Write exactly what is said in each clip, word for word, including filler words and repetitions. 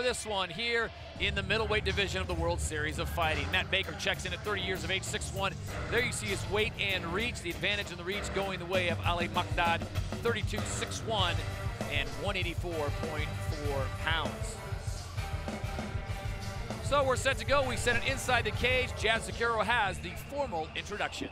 This one here in the middleweight division of the World Series of Fighting. Matt Baker checks in at thirty years of age, six one. There you see his weight and reach. The advantage in the reach going the way of Ali Mokdad, thirty-two, six one, and one eighty-four point four pounds. So we're set to go. We set it inside the cage. Jazz Sekiro has the formal introductions.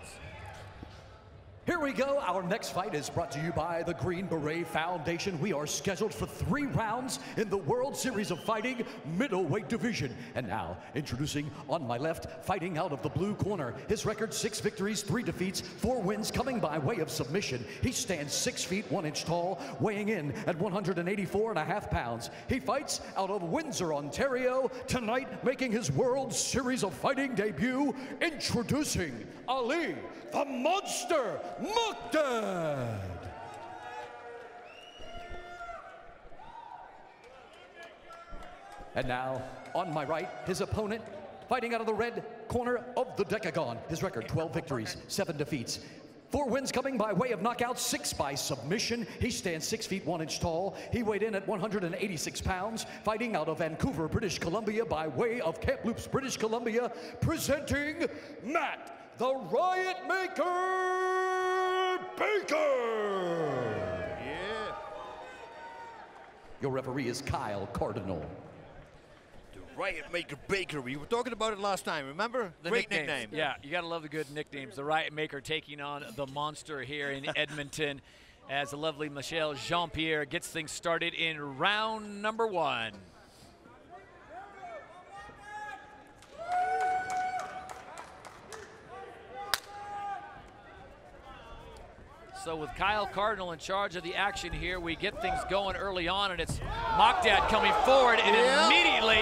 Here we go. Our next fight is brought to you by the Green Beret Foundation. We are scheduled for three rounds in the World Series of Fighting middleweight division. And now, introducing on my left, fighting out of the blue corner. His record, six victories, three defeats, four wins, coming by way of submission. He stands six feet, one inch tall, weighing in at one eighty-four and a half pounds. He fights out of Windsor, Ontario. Tonight, making his World Series of Fighting debut, introducing Ali the Monster Mokdad. And now, on my right, his opponent, fighting out of the red corner of the Decagon. His record, twelve victories, seven defeats. Four wins coming by way of knockout, six by submission. He stands six feet, one inch tall. He weighed in at one eighty-six pounds, fighting out of Vancouver, British Columbia, by way of Camp Loops, British Columbia, presenting Matt, the Riot Maker, Baker! Yeah. Your referee is Kyle Cardinal. Riot Maker Baker. We were talking about it last time, remember? The Great nicknames. nickname. Yeah, you gotta love the good nicknames. The Riot Maker taking on the Monster here in Edmonton as the lovely Michelle Jean-Pierre gets things started in round number one. So with Kyle Cardinal in charge of the action here, we get things going early on, and it's Mokdad coming forward and yeah. immediately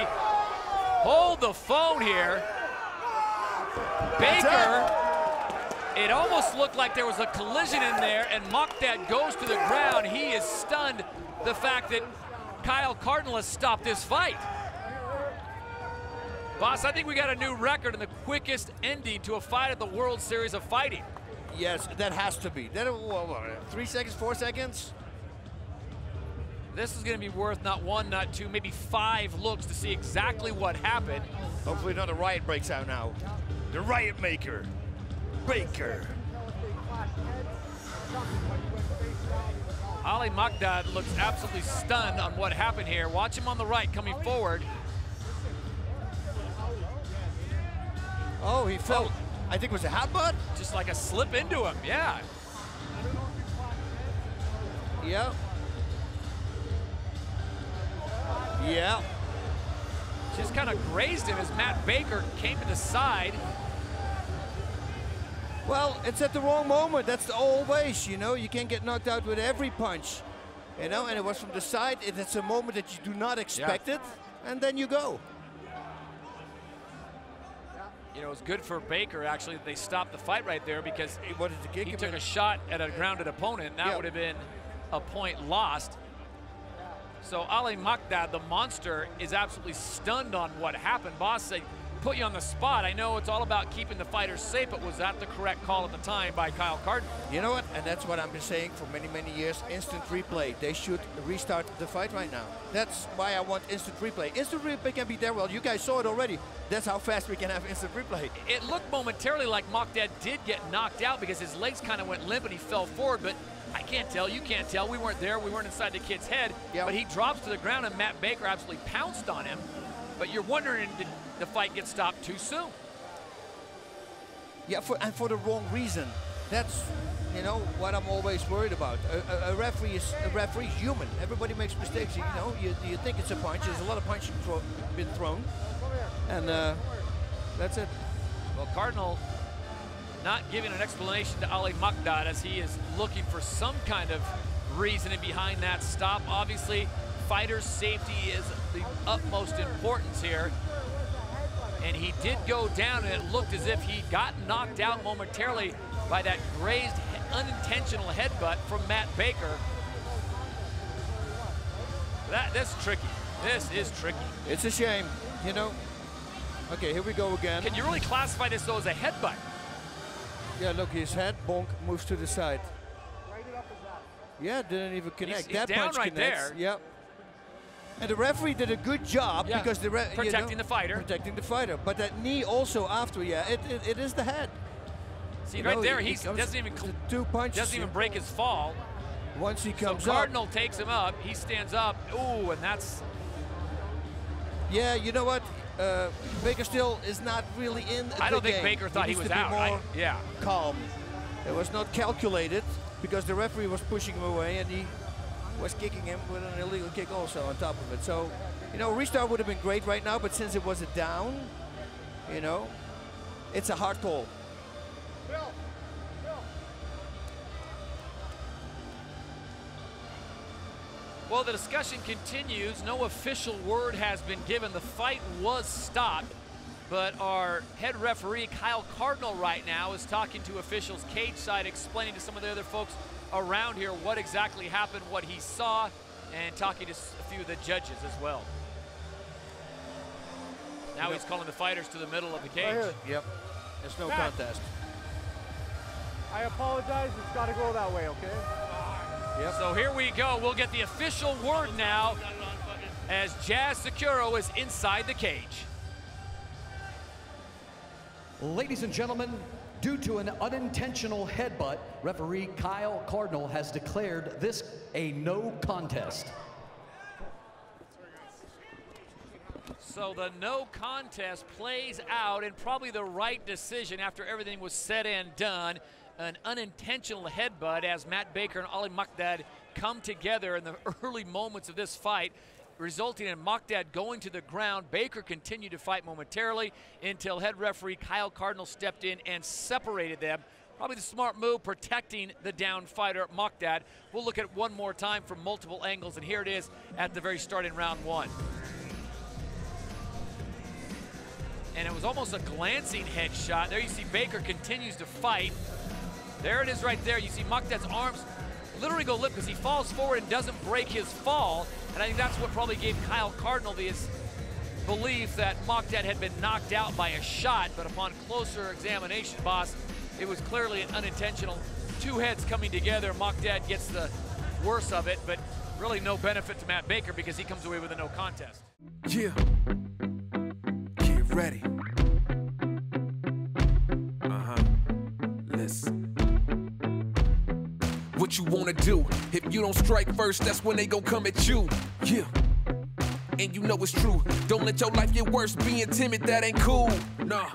hold the phone here. Baker, it almost looked like there was a collision in there, and Mokdad goes to the ground. He is stunned the fact that Kyle Cardinal has stopped this fight. Boss, I think we got a new record in the quickest ending to a fight at the World Series of Fighting. Yes, that has to be. That, three seconds, four seconds? This is gonna be worth not one, not two, maybe five looks to see exactly what happened. Hopefully another riot breaks out now. The Riot Maker, Baker. Ali Mokdad looks absolutely stunned on what happened here. Watch him on the right coming forward. Oh, he fell. Oh. I think it was a headbutt. Just like a slip into him, yeah. Yep. Yeah. Just kind of grazed him as Matt Baker came to the side. Well, it's at the wrong moment. That's the old ways, you know. You can't get knocked out with every punch, you know. And it was from the side. It's a moment that you do not expect yeah. it, and then you go. You know, it was good for Baker, actually, that they stopped the fight right there because he, wanted to kick he him took in. a shot at a grounded opponent. That yeah. would have been a point lost. So Ali Mokdad, the Monster, is absolutely stunned on what happened. Boss said, put you on the spot. I know it's all about keeping the fighters safe, but was that the correct call at the time by Kyle Cardinal? You know what? And that's what I've been saying for many, many years. Instant replay. They should restart the fight right now. That's why I want instant replay. Instant replay can be there. Well, you guys saw it already. That's how fast we can have instant replay. It looked momentarily like Mokdad did get knocked out because his legs kind of went limp and he fell forward, but I can't tell, you can't tell. We weren't there. We weren't inside the kid's head, yep. but he drops to the ground and Matt Baker absolutely pounced on him. But you're wondering, did the fight get stopped too soon? Yeah, for, and for the wrong reason. That's, you know, what I'm always worried about. A, a, a referee is a referee is human. Everybody makes mistakes. You know, you, you think it's a punch. There's a lot of punching thro been thrown, and uh, that's it. Well, Cardinal not giving an explanation to Ali Mokdad as he is looking for some kind of reasoning behind that stop. Obviously, fighter safety is the utmost importance here. And he did go down, and it looked as if he got knocked out momentarily by that grazed, unintentional headbutt from Matt Baker. That, that's tricky. This is tricky. It's a shame, you know. Okay, here we go again. Can you really classify this, though, as a headbutt? Yeah, look, his head, bonk, moves to the side. Yeah, didn't even connect. He's, he's that down punch right connects. there. Yep. And the referee did a good job yeah. because the re protecting you know, the fighter, protecting the fighter. But that knee also after, yeah, it it, it is the head. See you right know, there, he doesn't even two punches, doesn't even break his fall. Once he comes so Cardinal up. takes him up. He stands up. Ooh, and that's. Yeah, you know what? Uh, Baker still is not really in. I the don't game. think Baker thought he, he was out. More I, yeah, calm. It was not calculated because the referee was pushing him away and he was kicking him with an illegal kick also on top of it. So, you know, restart would have been great right now, but since it was a down, you know, it's a hard call. Bill. Bill. Well, the discussion continues. No official word has been given. The fight was stopped, but our head referee, Kyle Cardinal, right now is talking to officials cage side, explaining to some of the other folks around here what exactly happened, what he saw, and talking to a few of the judges as well. Now yep. he's calling the fighters to the middle of the cage. Right yep, there's no Back. contest. I apologize, it's gotta go that way, okay? Yep. So here we go, we'll get the official word now as Jazz Sekiro is inside the cage. Ladies and gentlemen, due to an unintentional headbutt, referee Kyle Cardinal has declared this a no contest. So the no contest plays out in probably the right decision after everything was said and done. An unintentional headbutt as Matt Baker and Ali Mokdad come together in the early moments of this fight, resulting in Mokdad going to the ground. Baker continued to fight momentarily until head referee Kyle Cardinal stepped in and separated them. Probably the smart move, protecting the down fighter, Mokdad. We'll look at it one more time from multiple angles, and here it is at the very start in round one. And it was almost a glancing headshot. There you see Baker continues to fight. There it is right there. You see Mokdad's arms literally go limp because he falls forward and doesn't break his fall. And I think that's what probably gave Kyle Cardinal his belief that Mokdad had been knocked out by a shot. But upon closer examination, boss, it was clearly an unintentional. Two heads coming together. Mokdad gets the worst of it, but really no benefit to Matt Baker because he comes away with a no contest. Yeah. Get ready. Uh-huh. Listen. What you wanna do? If you don't strike first, that's when they gon' come at you. Yeah. And you know it's true. Don't let your life get worse being timid, that ain't cool. Nah.